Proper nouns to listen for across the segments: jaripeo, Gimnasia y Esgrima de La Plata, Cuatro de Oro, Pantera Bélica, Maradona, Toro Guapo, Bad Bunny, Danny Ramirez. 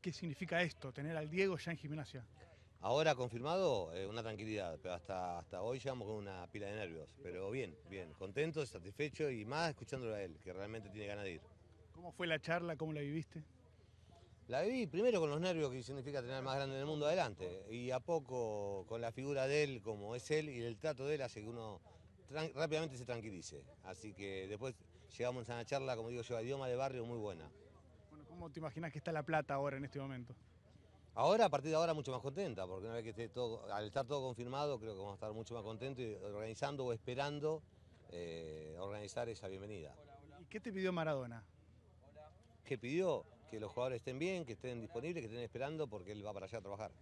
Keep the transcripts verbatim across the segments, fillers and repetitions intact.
¿Qué significa esto, tener al Diego ya en Gimnasia? Ahora confirmado, eh, una tranquilidad, pero hasta, hasta hoy llegamos con una pila de nervios. Pero bien, bien, contento, satisfecho y más escuchándolo a él, que realmente tiene ganas de ir. ¿Cómo fue la charla? ¿Cómo la viviste? La viví primero con los nervios, que significa tener más grande en el mundo adelante. Y a poco con la figura de él, como es él, y el trato de él hace que uno rápidamente se tranquilice. Así que después llegamos a una charla, como digo yo, a idioma de barrio muy buena. Bueno, ¿cómo te imaginas que está La Plata ahora en este momento? Ahora, a partir de ahora, mucho más contenta, porque una vez que esté todo, al estar todo confirmado, creo que vamos a estar mucho más contentos y organizando o esperando eh, organizar esa bienvenida. ¿Y qué te pidió Maradona? ¿Qué pidió? Que los jugadores estén bien, que estén disponibles, que estén esperando, porque él va para allá a trabajar.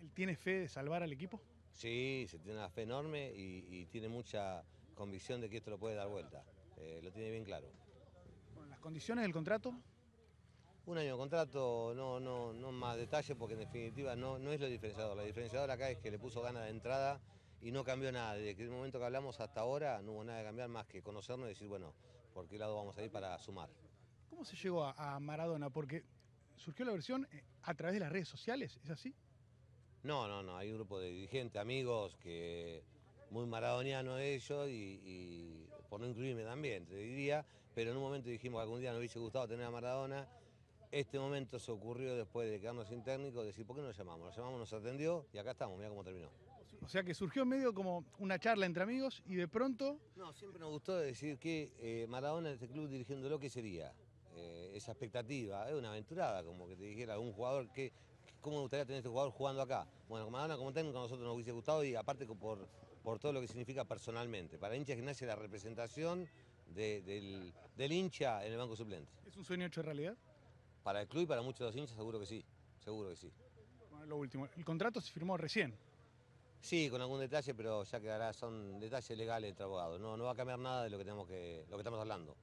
¿Él tiene fe de salvar al equipo? Sí, se tiene una fe enorme y, y tiene mucha convicción de que esto lo puede dar vuelta. Eh, lo tiene bien claro. Bueno, ¿las condiciones del contrato? Un año de contrato, no, no, no más detalle, porque en definitiva no, no es lo diferenciador. Lo diferenciador acá es que le puso ganas de entrada y no cambió nada. Desde el momento que hablamos hasta ahora no hubo nada de cambiar más que conocernos y decir, bueno, por qué lado vamos a ir para sumar. ¿Cómo se llegó a, a Maradona? Porque surgió la versión a través de las redes sociales, ¿es así? No, no, no. Hay un grupo de dirigentes, amigos, que muy maradonianos ellos y, y por no incluirme también, te diría, pero en un momento dijimos que algún día nos hubiese gustado tener a Maradona. Este momento se ocurrió después de quedarnos sin técnico, decir, ¿por qué no lo llamamos? Lo llamamos, nos atendió y acá estamos, mirá cómo terminó. O sea que surgió medio como una charla entre amigos y de pronto... No, siempre nos gustó decir que eh, Maradona en este club dirigiéndolo, ¿qué sería? Eh, esa expectativa, es eh, una aventurada, como que te dijera algún jugador, que, ¿cómo me gustaría tener este jugador jugando acá? Bueno, Maradona como técnico a nosotros nos hubiese gustado y aparte por, por todo lo que significa personalmente. Para hincha Gimnasia la representación de, del, del hincha en el banco suplente. ¿Es un sueño hecho realidad? Para el club y para muchos de los hinchas seguro que sí, seguro que sí. Bueno, lo último, ¿el contrato se firmó recién? Sí, con algún detalle, pero ya quedará, son detalles legales entre abogados. No, no va a cambiar nada de lo que tenemos que, lo que estamos hablando.